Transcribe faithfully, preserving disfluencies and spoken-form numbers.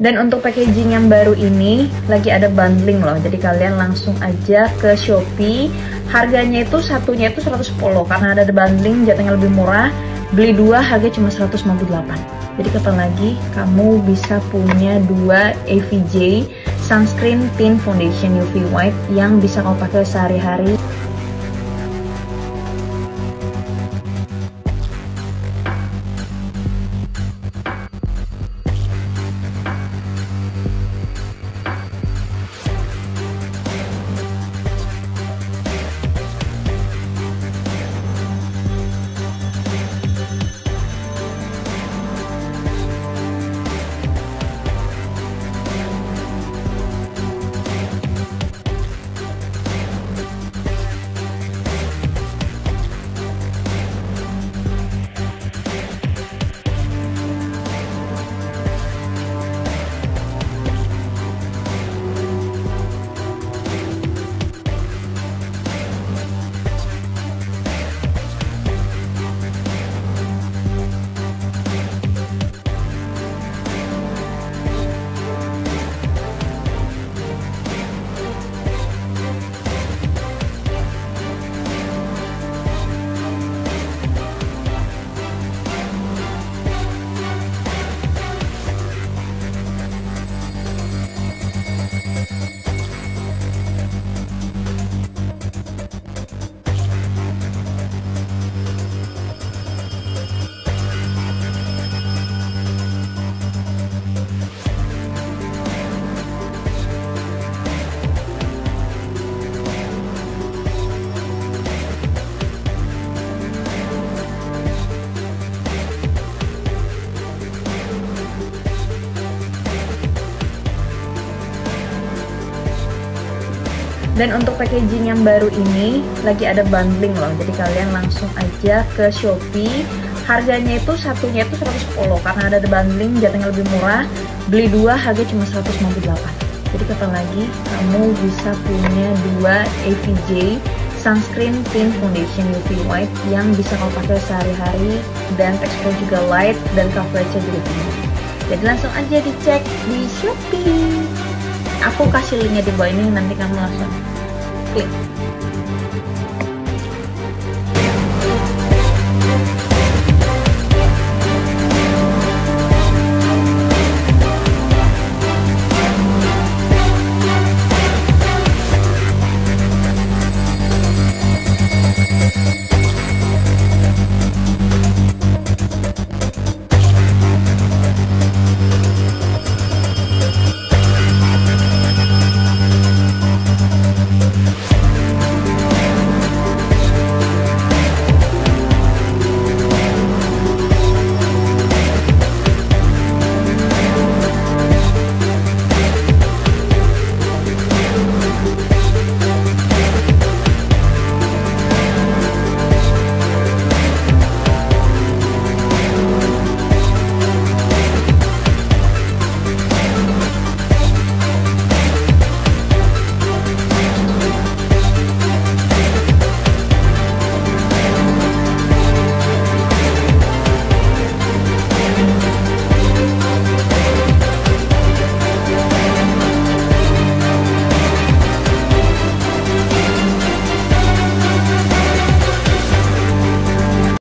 Dan untuk packaging yang baru ini lagi ada bundling loh, jadi kalian langsung aja ke Shopee. Harganya itu satunya itu seratus sepuluh karena ada bundling, jatuhnya lebih murah. Beli dua harga cuma seratus lima puluh delapan. Jadi kapan lagi kamu bisa punya dua A V J Sunscreen Tint Foundation U V White yang bisa kamu pakai sehari-hari. Dan untuk packaging yang baru ini lagi ada bundling loh, jadi kalian langsung aja ke Shopee. Harganya itu satunya itu seratus sepuluh karena ada bundling, jatuhnya lebih murah. Beli dua harga cuma seratus lima puluh delapan. Jadi kapan lagi kamu bisa punya dua A V J Sunscreen Tint Foundation U V White yang bisa kamu pakai sehari-hari, dan tekstur juga light dan coverage-nya juga tinggi. Jadi langsung aja dicek di Shopee. Aku kasih linknya di bawah ini, nanti kamu langsung klik.